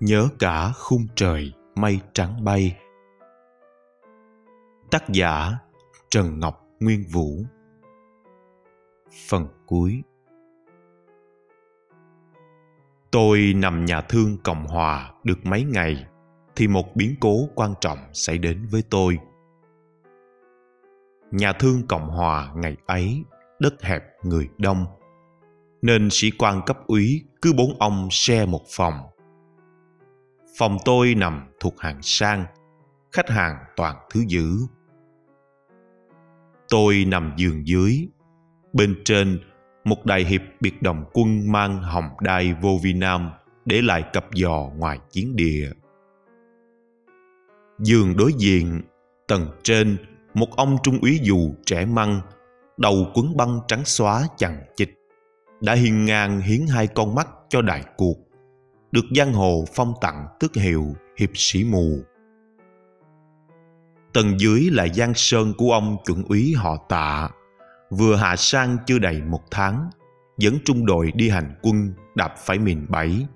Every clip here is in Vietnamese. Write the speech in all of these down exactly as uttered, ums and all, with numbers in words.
nhớ cả khung trời mây trắng bay. Tác giả Trần Ngọc Nguyên Vũ. Phần cuối. Tôi nằm nhà thương Cộng Hòa được mấy ngày thì một biến cố quan trọng xảy đến với tôi. Nhà thương Cộng Hòa ngày ấy đất hẹp người đông, nên sĩ quan cấp úy cứ bốn ông share một phòng. Phòng tôi nằm thuộc hàng sang, khách hàng toàn thứ dữ. Tôi nằm giường dưới, bên trên một đại hiệp biệt động quân mang hồng đai vô vi nam để lại cặp giò ngoài chiến địa. Giường đối diện, tầng trên, một ông trung úy dù trẻ măng, đầu quấn băng trắng xóa chằng chịt, đã hiên ngang hiến hai con mắt cho đại cuộc, được giang hồ phong tặng tước hiệu hiệp sĩ mù. Tầng dưới là gian sơn của ông chuẩn úy họ Tạ, vừa hạ sang chưa đầy một tháng, dẫn trung đội đi hành quân đạp phải miền Bảy,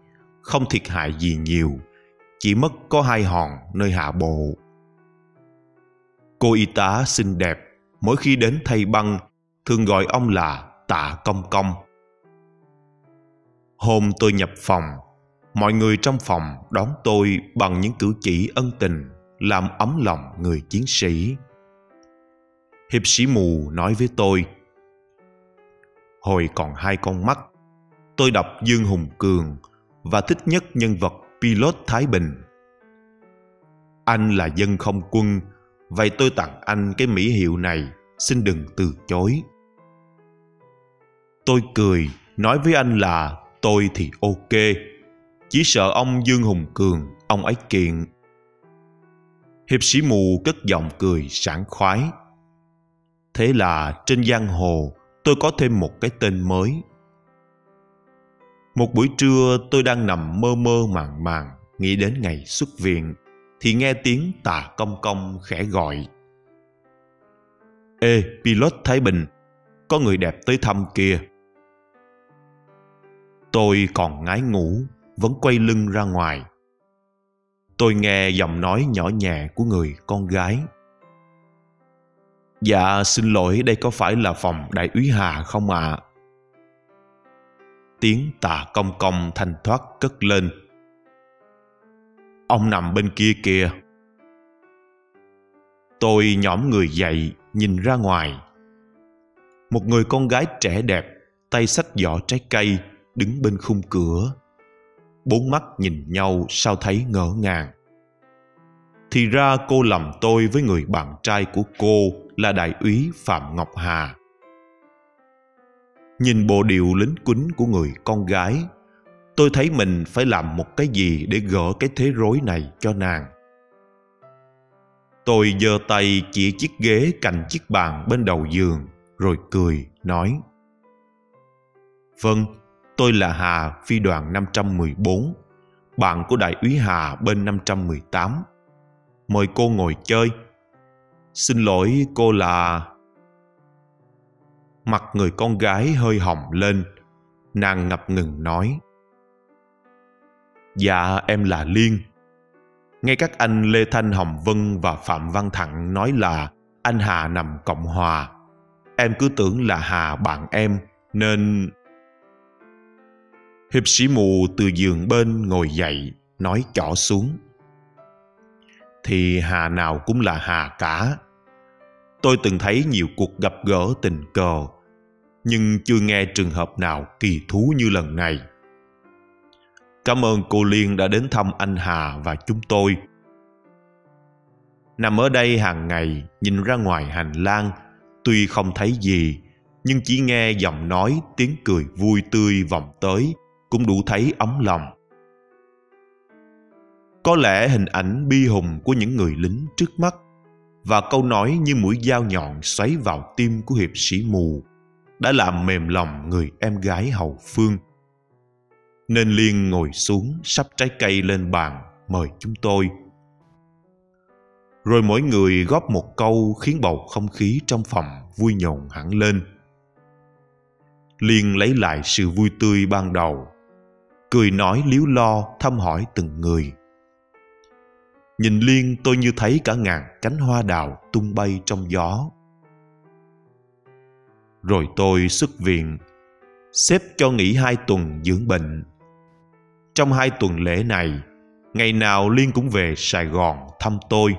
không thiệt hại gì nhiều, chỉ mất có hai hòn nơi hạ bộ. Cô y tá xinh đẹp, mỗi khi đến thay băng, thường gọi ông là Tạ Công Công. Hôm tôi nhập phòng, mọi người trong phòng đón tôi bằng những cử chỉ ân tình, làm ấm lòng người chiến sĩ. Hiệp sĩ mù nói với tôi: hồi còn hai con mắt, tôi đọc Dương Hùng Cường và thích nhất nhân vật Pilot Thái Bình. Anh là dân không quân, vậy tôi tặng anh cái mỹ hiệu này, xin đừng từ chối. Tôi cười, nói với anh là tôi thì ok, chỉ sợ ông Dương Hùng Cường, ông ấy kiện. Hiệp sĩ mù cất giọng cười sảng khoái. Thế là trên giang hồ tôi có thêm một cái tên mới. Một buổi trưa tôi đang nằm mơ mơ màng màng, nghĩ đến ngày xuất viện, thì nghe tiếng Tạ Công Công khẽ gọi: ê Pilot Thái Bình, có người đẹp tới thăm kia. Tôi còn ngái ngủ, vẫn quay lưng ra ngoài. Tôi nghe giọng nói nhỏ nhẹ của người con gái: dạ xin lỗi, đây có phải là phòng đại úy Hà không ạ? À? Tiếng Tạ Công Công thanh thoát cất lên: ông nằm bên kia kìa. Tôi nhõm người dậy, nhìn ra ngoài. Một người con gái trẻ đẹp, tay xách giỏ trái cây, đứng bên khung cửa. Bốn mắt nhìn nhau sao thấy ngỡ ngàng. Thì ra cô lầm tôi với người bạn trai của cô là đại úy Phạm Ngọc Hà. Nhìn bộ điệu lính quính của người con gái, tôi thấy mình phải làm một cái gì để gỡ cái thế rối này cho nàng. Tôi giơ tay chỉ chiếc ghế cạnh chiếc bàn bên đầu giường, rồi cười, nói: vâng, tôi là Hà, phi đoàn năm trăm mười bốn, bạn của đại úy Hà bên năm trăm mười tám. Mời cô ngồi chơi. Xin lỗi, cô là... Mặt người con gái hơi hồng lên, nàng ngập ngừng nói: dạ, em là Liên. Nghe các anh Lê Thanh Hồng Vân và Phạm Văn Thắng nói là anh Hà nằm Cộng Hòa, em cứ tưởng là Hà bạn em, nên... Hiệp sĩ mù từ giường bên ngồi dậy, nói chỏ xuống: thì Hà nào cũng là Hà cả. Tôi từng thấy nhiều cuộc gặp gỡ tình cờ, nhưng chưa nghe trường hợp nào kỳ thú như lần này. Cảm ơn cô Liên đã đến thăm anh Hà và chúng tôi. Nằm ở đây hàng ngày, nhìn ra ngoài hành lang, tuy không thấy gì, nhưng chỉ nghe giọng nói, tiếng cười vui tươi vòng tới cũng đủ thấy ấm lòng. Có lẽ hình ảnh bi hùng của những người lính trước mắt và câu nói như mũi dao nhọn xoáy vào tim của hiệp sĩ mù đã làm mềm lòng người em gái hậu phương, nên Liên ngồi xuống sắp trái cây lên bàn mời chúng tôi. Rồi mỗi người góp một câu khiến bầu không khí trong phòng vui nhộn hẳn lên. Liên lấy lại sự vui tươi ban đầu. cười nói líu lo thăm hỏi từng người. Nhìn liên tôi như thấy cả ngàn cánh hoa đào tung bay trong gió. Rồi tôi xuất viện, xếp cho nghỉ hai tuần dưỡng bệnh. Trong hai tuần lễ này, ngày nào Liên cũng về Sài Gòn thăm tôi.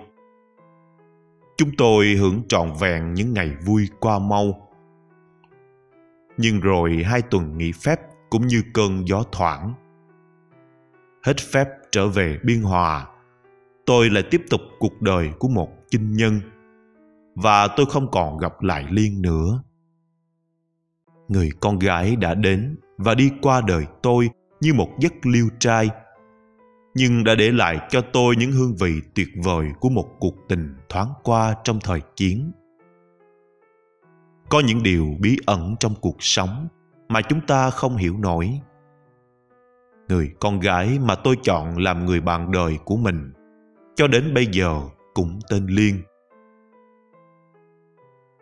Chúng tôi hưởng trọn vẹn những ngày vui qua mau. Nhưng rồi hai tuần nghỉ phép cũng như cơn gió thoảng. Hết phép trở về Biên Hòa, tôi lại tiếp tục cuộc đời của một chinh nhân. Và tôi không còn gặp lại Liên nữa. Người con gái đã đến và đi qua đời tôi như một giấc liêu trai, nhưng đã để lại cho tôi những hương vị tuyệt vời của một cuộc tình thoáng qua trong thời chiến. Có những điều bí ẩn trong cuộc sống mà chúng ta không hiểu nổi. Người con gái mà tôi chọn làm người bạn đời của mình cho đến bây giờ cũng tên Liên.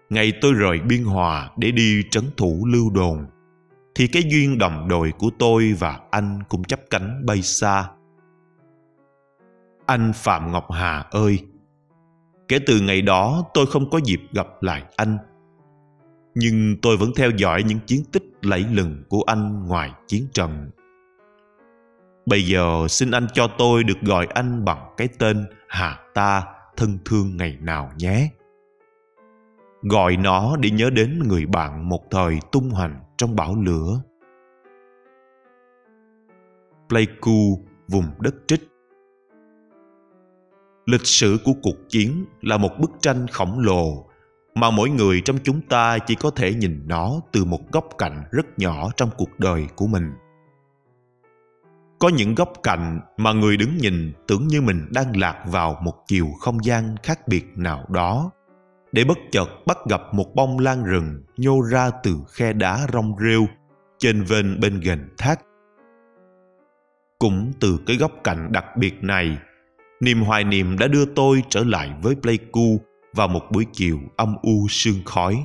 Ngày tôi rời Biên Hòa để đi trấn thủ Lưu Đồn, thì cái duyên đồng đội của tôi và anh cũng chắp cánh bay xa. Anh Phạm Ngọc Hà ơi, kể từ ngày đó tôi không có dịp gặp lại anh. Nhưng tôi vẫn theo dõi những chiến tích lẫy lừng của anh ngoài chiến trận. Bây giờ xin anh cho tôi được gọi anh bằng cái tên Hà Ta thân thương ngày nào nhé. Gọi nó để nhớ đến người bạn một thời tung hoành trong bão lửa. Pleiku, vùng đất Trích. Lịch sử của cuộc chiến là một bức tranh khổng lồ mà mỗi người trong chúng ta chỉ có thể nhìn nó từ một góc cạnh rất nhỏ trong cuộc đời của mình. Có những góc cạnh mà người đứng nhìn tưởng như mình đang lạc vào một chiều không gian khác biệt nào đó, để bất chợt bắt gặp một bông lan rừng nhô ra từ khe đá rong rêu chênh vênh bên ghềnh thác. Cũng từ cái góc cạnh đặc biệt này, niềm hoài niệm đã đưa tôi trở lại với Pleiku vào một buổi chiều âm u sương khói.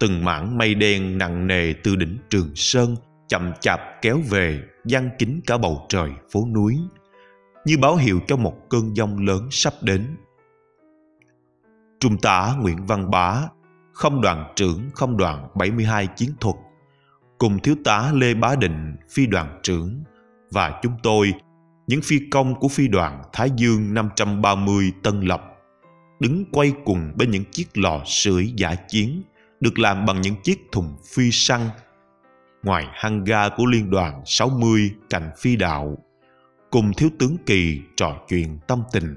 Từng mảng mây đen nặng nề từ đỉnh Trường Sơn chậm chạp kéo về giăng kín cả bầu trời phố núi, như báo hiệu cho một cơn giông lớn sắp đến. Trung tá Nguyễn Văn Bá, không đoàn trưởng không đoàn bảy mươi hai chiến thuật, cùng thiếu tá Lê Bá Định, phi đoàn trưởng, và chúng tôi, những phi công của phi đoàn Thái Dương năm trăm ba mươi Tân Lập, đứng quay cùng bên những chiếc lò sưởi giả chiến được làm bằng những chiếc thùng phi săn ngoài hang ga của Liên đoàn sáu mươi cạnh Phi Đạo, cùng thiếu tướng Kỳ trò chuyện tâm tình.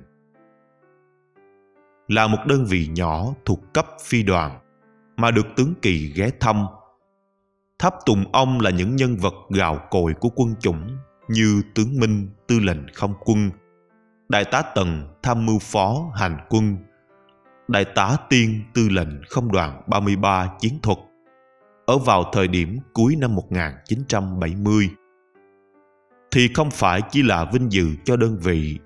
Là một đơn vị nhỏ thuộc cấp phi đoàn mà được tướng Kỳ ghé thăm. Tháp tùng ông là những nhân vật gạo cội của quân chủng như tướng Minh, tư lệnh không quân, đại tá Tần, tham mưu phó hành quân, đại tá Tiên, tư lệnh không đoàn ba mươi ba chiến thuật, ở vào thời điểm cuối năm một nghìn chín trăm bảy mươi. Thì không phải chỉ là vinh dự cho đơn vị,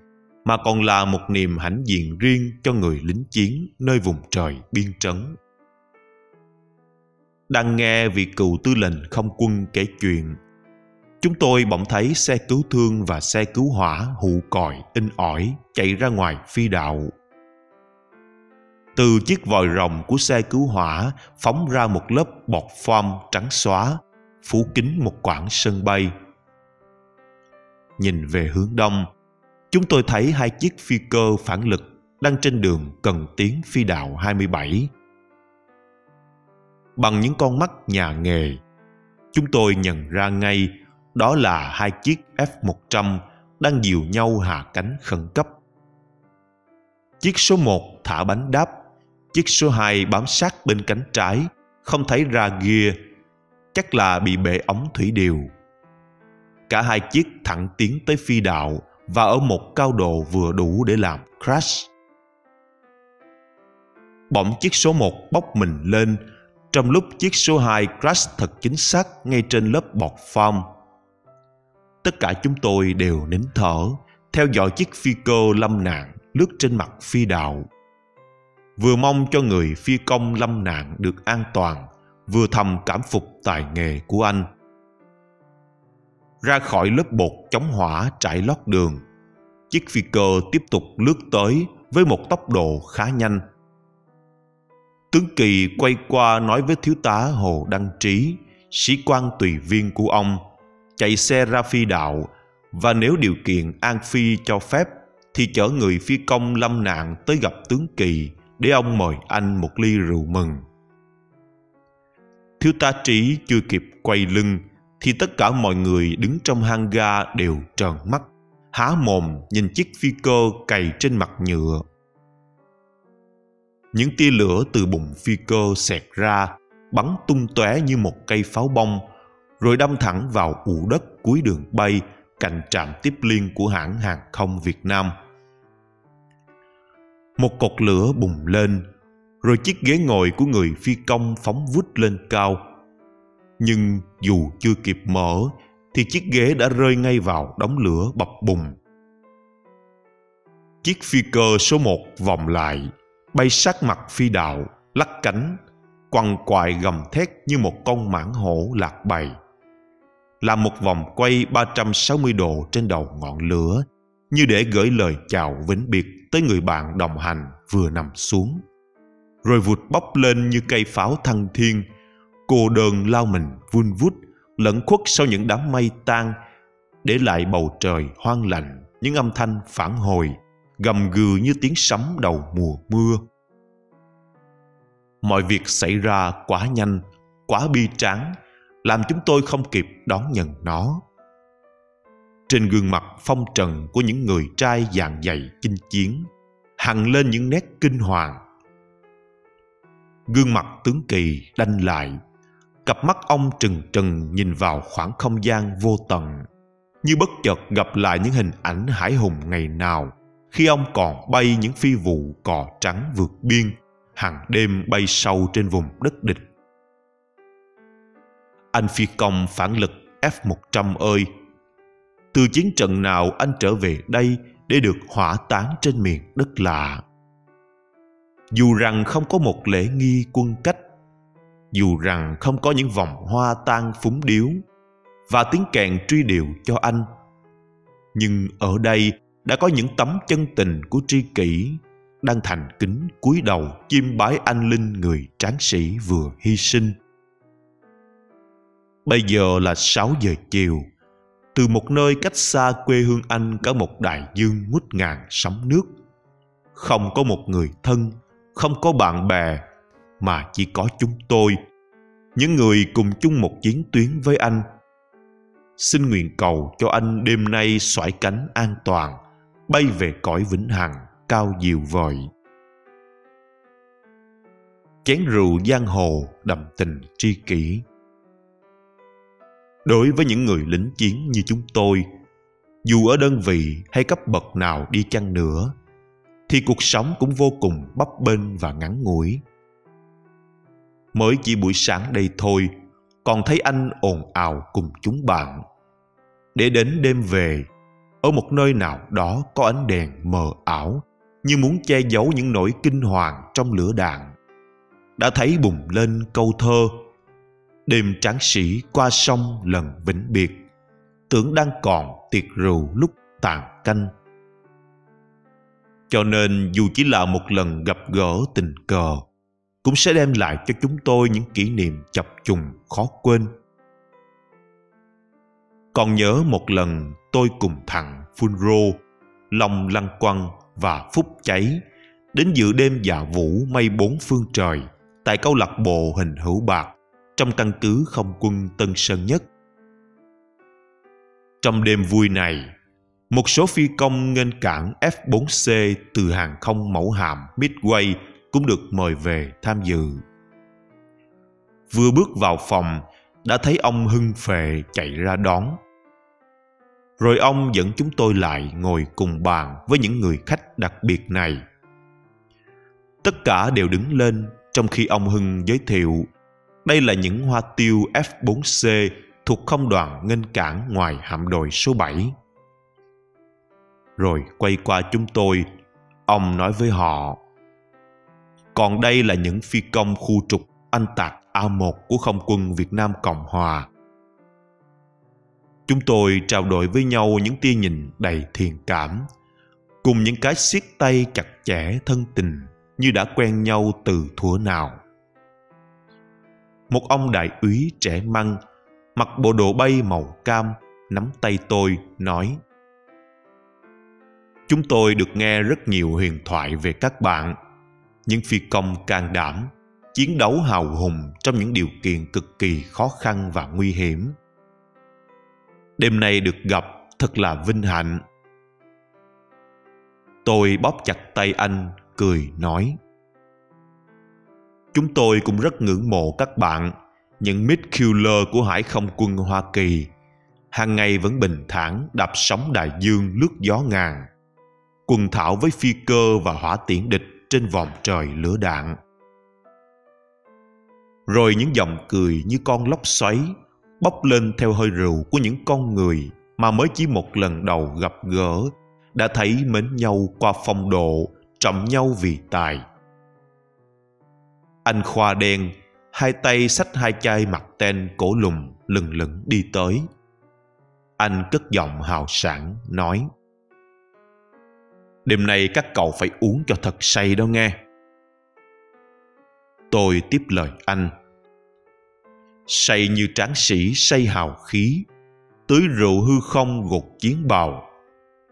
mà còn là một niềm hãnh diện riêng cho người lính chiến nơi vùng trời biên trấn. Đang nghe vị cựu tư lệnh không quân kể chuyện, chúng tôi bỗng thấy xe cứu thương và xe cứu hỏa hụ còi in ỏi chạy ra ngoài Phi Đạo. Từ chiếc vòi rồng của xe cứu hỏa phóng ra một lớp bọt foam trắng xóa, phủ kín một quãng sân bay. Nhìn về hướng đông, chúng tôi thấy hai chiếc phi cơ phản lực đang trên đường cần tiến Phi Đạo hai mươi bảy. Bằng những con mắt nhà nghề, chúng tôi nhận ra ngay đó là hai chiếc F một trăm đang dìu nhau hạ cánh khẩn cấp. Chiếc số một thả bánh đáp, chiếc số hai bám sát bên cánh trái, không thấy ra gear, chắc là bị bể ống thủy điều. Cả hai chiếc thẳng tiến tới Phi Đạo và ở một cao độ vừa đủ để làm crash. Bỗng chiếc số một bốc mình lên, trong lúc chiếc số hai crash thật chính xác ngay trên lớp bọt foam. Tất cả chúng tôi đều nín thở, theo dõi chiếc phi cơ lâm nạn lướt trên mặt Phi Đạo. Vừa mong cho người phi công lâm nạn được an toàn, vừa thầm cảm phục tài nghệ của anh. ra khỏi lớp bột chống hỏa trải lót đường. Chiếc phi cơ tiếp tục lướt tới với một tốc độ khá nhanh. Tướng Kỳ quay qua nói với thiếu tá Hồ Đăng Trí, sĩ quan tùy viên của ông, chạy xe ra phi đạo và nếu điều kiện an phi cho phép thì chở người phi công lâm nạn tới gặp tướng Kỳ để ông mời anh một ly rượu mừng. Thiếu tá Trí chưa kịp quay lưng thì tất cả mọi người đứng trong hang ga đều trợn mắt, há mồm nhìn chiếc phi cơ cày trên mặt nhựa. Những tia lửa từ bụng phi cơ xẹt ra, bắn tung tóe như một cây pháo bông, rồi đâm thẳng vào ụ đất cuối đường bay cạnh trạm tiếp liên của hãng hàng không Việt Nam. Một cột lửa bùng lên, rồi chiếc ghế ngồi của người phi công phóng vút lên cao. Nhưng dù chưa kịp mở, thì chiếc ghế đã rơi ngay vào đống lửa bập bùng. Chiếc phi cơ số một vòng lại, bay sát mặt phi đạo, lắc cánh, quằn quại gầm thét như một con mãnh hổ lạc bầy, làm một vòng quay ba trăm sáu mươi độ trên đầu ngọn lửa, như để gửi lời chào vĩnh biệt tới người bạn đồng hành vừa nằm xuống, rồi vụt bốc lên như cây pháo thăng thiên, cô đơn lao mình vun vút lẫn khuất sau những đám mây tan, để lại bầu trời hoang lạnh những âm thanh phản hồi gầm gừ như tiếng sấm đầu mùa mưa. Mọi việc xảy ra quá nhanh, quá bi tráng, làm chúng tôi không kịp đón nhận nó. Trên gương mặt phong trần của những người trai dạn dày chinh chiến hằn lên những nét kinh hoàng. Gương mặt tướng Kỳ đanh lại, cặp mắt ông trừng trừng nhìn vào khoảng không gian vô tận, như bất chợt gặp lại những hình ảnh hải hùng ngày nào khi ông còn bay những phi vụ cò trắng vượt biên, hàng đêm bay sâu trên vùng đất địch. Anh phi công phản lực F một trăm ơi, từ chiến trận nào anh trở về đây để được hỏa táng trên miền đất lạ? Dù rằng không có một lễ nghi quân cách, dù rằng không có những vòng hoa tan phúng điếu và tiếng kèn truy điệu cho anh, nhưng ở đây đã có những tấm chân tình của tri kỷ đang thành kính cúi đầu chiêm bái anh linh người tráng sĩ vừa hy sinh. Bây giờ là sáu giờ chiều. Từ một nơi cách xa quê hương anh cả một đại dương ngút ngàn sóng nước, không có một người thân, không có bạn bè, mà chỉ có chúng tôi, những người cùng chung một chiến tuyến với anh. Xin nguyện cầu cho anh đêm nay xoải cánh an toàn, bay về cõi vĩnh hằng cao diệu vời. Chén rượu giang hồ đậm tình tri kỷ. Đối với những người lính chiến như chúng tôi, dù ở đơn vị hay cấp bậc nào đi chăng nữa, thì cuộc sống cũng vô cùng bấp bênh và ngắn ngủi. Mới chỉ buổi sáng đây thôi, còn thấy anh ồn ào cùng chúng bạn, để đến đêm về, ở một nơi nào đó có ánh đèn mờ ảo, như muốn che giấu những nỗi kinh hoàng trong lửa đạn, đã thấy bùng lên câu thơ: đêm tráng sĩ qua sông lần vĩnh biệt, tưởng đang còn tiệc rượu lúc tàn canh. Cho nên dù chỉ là một lần gặp gỡ tình cờ, cũng sẽ đem lại cho chúng tôi những kỷ niệm chập trùng khó quên. Còn nhớ một lần tôi cùng thằng Phunro, Long Lăng Quăng và Phúc Cháy đến dự đêm dạ vũ mây bốn phương trời tại câu lạc bộ Hình Hữu Bạc trong căn cứ không quân Tân Sơn Nhất. Trong đêm vui này, một số phi công nghênh cảng F bốn C từ hàng không mẫu hạm Midway cũng được mời về tham dự. Vừa bước vào phòng, đã thấy ông hưng phệ chạy ra đón. Rồi ông dẫn chúng tôi lại ngồi cùng bàn với những người khách đặc biệt này. Tất cả đều đứng lên trong khi ông Hưng giới thiệu: đây là những hoa tiêu F bốn C thuộc không đoàn nghênh cảng ngoài hạm đội số bảy. Rồi quay qua chúng tôi, ông nói với họ: còn đây là những phi công khu trục anh Tạc A một của Không quân Việt Nam Cộng Hòa. Chúng tôi trao đổi với nhau những tia nhìn đầy thiện cảm, cùng những cái siết tay chặt chẽ thân tình như đã quen nhau từ thuở nào. Một ông đại úy trẻ măng, mặc bộ đồ bay màu cam, nắm tay tôi, nói: Chúng tôi được nghe rất nhiều huyền thoại về các bạn, những phi công can đảm, chiến đấu hào hùng trong những điều kiện cực kỳ khó khăn và nguy hiểm. Đêm nay được gặp thật là vinh hạnh. Tôi bóp chặt tay anh, cười nói: Chúng tôi cũng rất ngưỡng mộ các bạn, những mid-killer của Hải không quân Hoa Kỳ, hàng ngày vẫn bình thản đạp sóng đại dương lướt gió ngàn, quần thảo với phi cơ và hỏa tiễn địch trên vòng trời lửa đạn. Rồi những giọng cười như con lốc xoáy bốc lên theo hơi rượu của những con người mà mới chỉ một lần đầu gặp gỡ đã thấy mến nhau qua phong độ, trọng nhau vì tài. Anh Khoa đen, hai tay xách hai chai mặt ten cổ lùm lừng lững đi tới. Anh cất giọng hào sảng nói: Đêm nay các cậu phải uống cho thật say đó nghe. Tôi tiếp lời anh: Say như tráng sĩ, say hào khí, tưới rượu hư không gột chiến bào.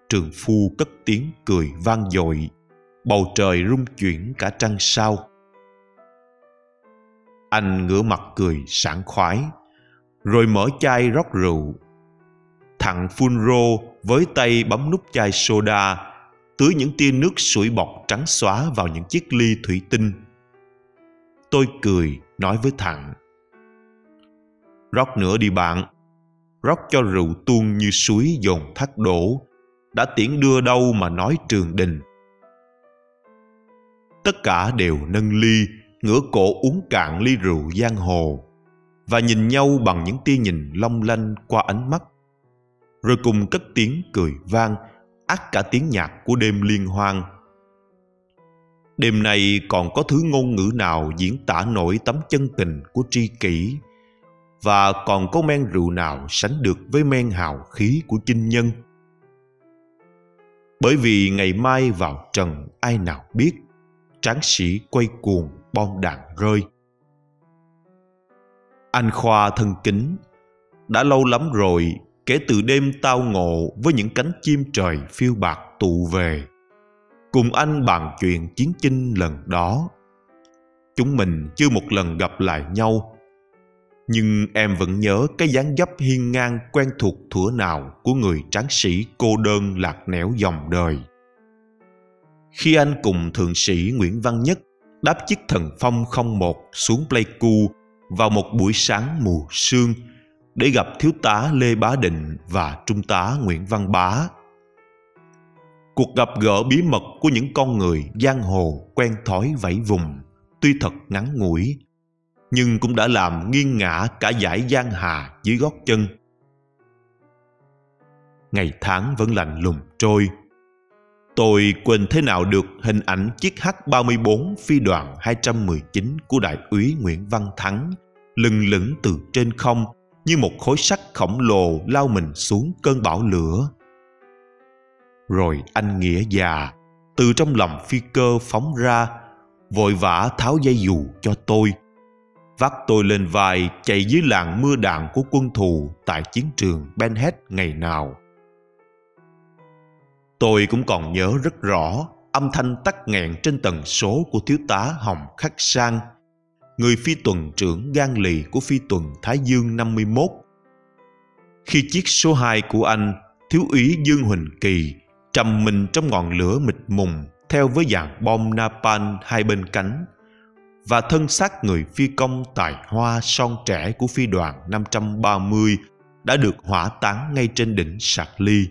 Trường phu cất tiếng cười vang dội, bầu trời rung chuyển cả trăng sao. Anh ngửa mặt cười sảng khoái, rồi mở chai rót rượu. Thằng phun rô với tay bấm nút chai soda, tưới những tia nước sủi bọt trắng xóa vào những chiếc ly thủy tinh. Tôi cười nói với thằng: Rót nữa đi bạn, rót cho rượu tuôn như suối dồn thác đổ, đã tiễn đưa đâu mà nói trường đình. Tất cả đều nâng ly, ngửa cổ uống cạn ly rượu giang hồ, và nhìn nhau bằng những tia nhìn long lanh qua ánh mắt, rồi cùng cất tiếng cười vang át cả tiếng nhạc của đêm liên hoan. Đêm nay còn có thứ ngôn ngữ nào diễn tả nổi tấm chân tình của tri kỷ, và còn có men rượu nào sánh được với men hào khí của chinh nhân. Bởi vì ngày mai vào trần ai nào biết, tráng sĩ quay cuồng bom đạn rơi. Anh Khoa thân kính, đã lâu lắm rồi kể từ đêm tao ngộ với những cánh chim trời phiêu bạt tụ về, cùng anh bàn chuyện chiến chinh lần đó. Chúng mình chưa một lần gặp lại nhau, nhưng em vẫn nhớ cái dáng dấp hiên ngang quen thuộc thuở nào của người tráng sĩ cô đơn lạc nẻo dòng đời. Khi anh cùng thượng sĩ Nguyễn Văn Nhất đáp chiếc Thần Phong không một xuống Pleiku vào một buổi sáng mù sương để gặp thiếu tá Lê Bá Định và trung tá Nguyễn Văn Bá. Cuộc gặp gỡ bí mật của những con người giang hồ quen thói vẫy vùng, tuy thật ngắn ngủi, nhưng cũng đã làm nghiêng ngã cả dải giang hà dưới gót chân. Ngày tháng vẫn lạnh lùng trôi. Tôi quên thế nào được hình ảnh chiếc H ba mươi bốn phi đoàn hai trăm mười chín của đại úy Nguyễn Văn Thắng lừng lững từ trên không như một khối sắt khổng lồ lao mình xuống cơn bão lửa. Rồi anh Nghĩa già từ trong lòng phi cơ phóng ra, vội vã tháo dây dù cho tôi, vác tôi lên vai chạy dưới làn mưa đạn của quân thù tại chiến trường Ben Het ngày nào. Tôi cũng còn nhớ rất rõ âm thanh tắc nghẹn trên tần số của thiếu tá Hồng Khắc Sang, người phi tuần trưởng gan lì của phi tuần Thái Dương năm mươi mốt, khi chiếc số hai của anh, thiếu úy Dương Huỳnh Kỳ, trầm mình trong ngọn lửa mịt mùng theo với dàn bom napalm hai bên cánh, và thân xác người phi công tài hoa son trẻ của phi đoàn năm trăm ba mươi đã được hỏa táng ngay trên đỉnh Sạc Ly.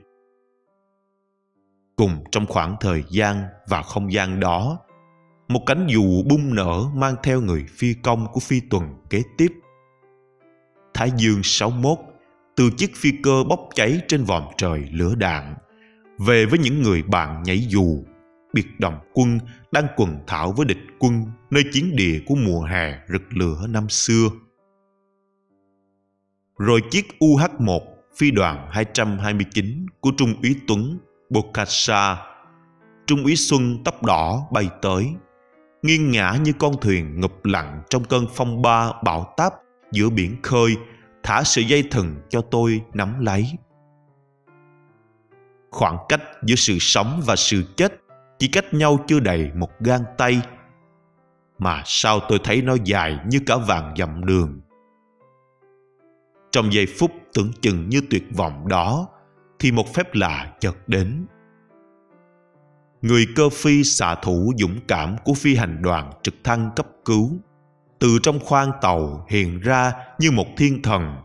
Cùng trong khoảng thời gian và không gian đó, một cánh dù bung nở mang theo người phi công của phi tuần kế tiếp. Thái Dương sáu mươi mốt từ chiếc phi cơ bốc cháy trên vòm trời lửa đạn về với những người bạn nhảy dù, biệt động quân đang quần thảo với địch quân nơi chiến địa của mùa hè rực lửa năm xưa. Rồi chiếc U H một phi đoàn hai trăm hai mươi chín của Trung úy Tuấn Bukhasa. Trung úy Xuân tóc đỏ bay tới, nghiêng ngã như con thuyền ngụp lặn trong cơn phong ba bão táp giữa biển khơi, thả sợi dây thừng cho tôi nắm lấy. Khoảng cách giữa sự sống và sự chết chỉ cách nhau chưa đầy một gang tay, mà sao tôi thấy nó dài như cả vạn dặm đường. Trong giây phút tưởng chừng như tuyệt vọng đó thì một phép lạ chợt đến. Người cơ phi xạ thủ dũng cảm của phi hành đoàn trực thăng cấp cứu từ trong khoang tàu hiện ra như một thiên thần,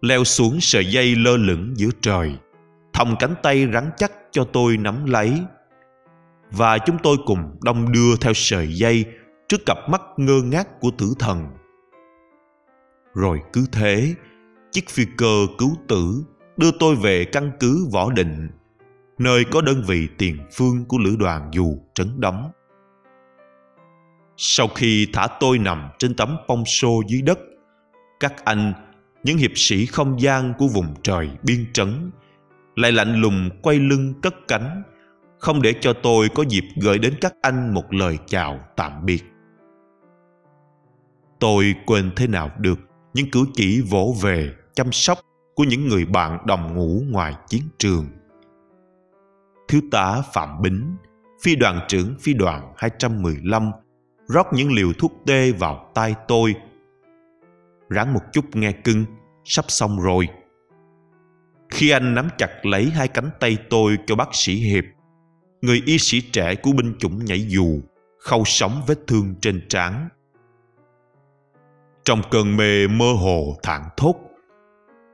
leo xuống sợi dây lơ lửng giữa trời, thòng cánh tay rắn chắc cho tôi nắm lấy, và chúng tôi cùng đong đưa theo sợi dây trước cặp mắt ngơ ngác của tử thần. Rồi cứ thế, chiếc phi cơ cứu tử đưa tôi về căn cứ Võ Định, nơi có đơn vị tiền phương của lữ đoàn dù trấn đóng. Sau khi thả tôi nằm trên tấm pông xô dưới đất, các anh, những hiệp sĩ không gian của vùng trời biên trấn, lại lạnh lùng quay lưng cất cánh, không để cho tôi có dịp gửi đến các anh một lời chào tạm biệt. Tôi quên thế nào được những cử chỉ vỗ về, chăm sóc của những người bạn đồng ngũ ngoài chiến trường. Thiếu tá Phạm Bính, phi đoàn trưởng phi đoàn hai trăm mười lăm, rót những liều thuốc tê vào tai tôi. Ráng một chút nghe cưng, sắp xong rồi. Khi anh nắm chặt lấy hai cánh tay tôi cho bác sĩ Hiệp, người y sĩ trẻ của binh chủng nhảy dù, khâu sống vết thương trên trán. Trong cơn mê mơ hồ thảng thốt,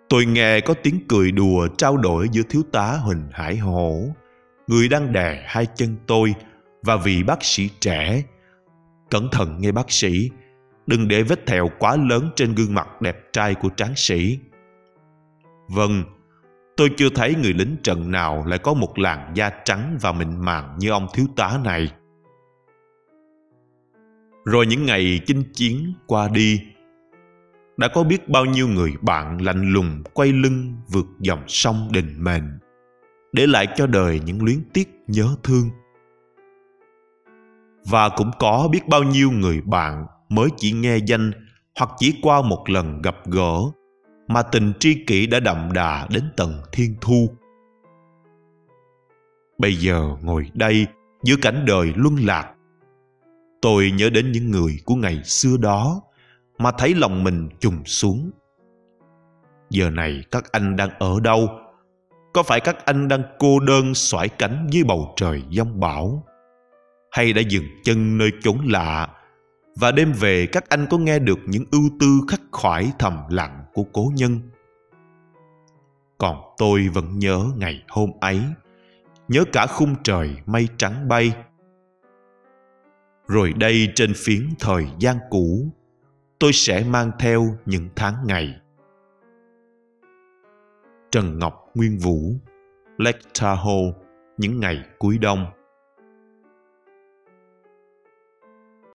tôi nghe có tiếng cười đùa trao đổi giữa thiếu tá Huỳnh Hải Hổ, người đang đè hai chân tôi, và vị bác sĩ trẻ. Cẩn thận nghe bác sĩ, đừng để vết thẹo quá lớn trên gương mặt đẹp trai của tráng sĩ. Vâng, tôi chưa thấy người lính trận nào lại có một làn da trắng và mịn màng như ông thiếu tá này. Rồi những ngày chinh chiến qua đi, đã có biết bao nhiêu người bạn lạnh lùng quay lưng vượt dòng sông đình mệnh, để lại cho đời những luyến tiếc nhớ thương. Và cũng có biết bao nhiêu người bạn mới chỉ nghe danh hoặc chỉ qua một lần gặp gỡ mà tình tri kỷ đã đậm đà đến tận thiên thu. Bây giờ ngồi đây giữa cảnh đời luân lạc, tôi nhớ đến những người của ngày xưa đó mà thấy lòng mình chùng xuống. Giờ này các anh đang ở đâu? Có phải các anh đang cô đơn xoải cánh dưới bầu trời giông bão, hay đã dừng chân nơi chốn lạ? Và đêm về các anh có nghe được những ưu tư khắc khoải thầm lặng của cố nhân? Còn tôi vẫn nhớ ngày hôm ấy, nhớ cả khung trời mây trắng bay. Rồi đây trên phiến thời gian cũ, tôi sẽ mang theo những tháng ngày. Trần Ngọc Nguyên Vũ, Lake Tahoe, những ngày cuối đông.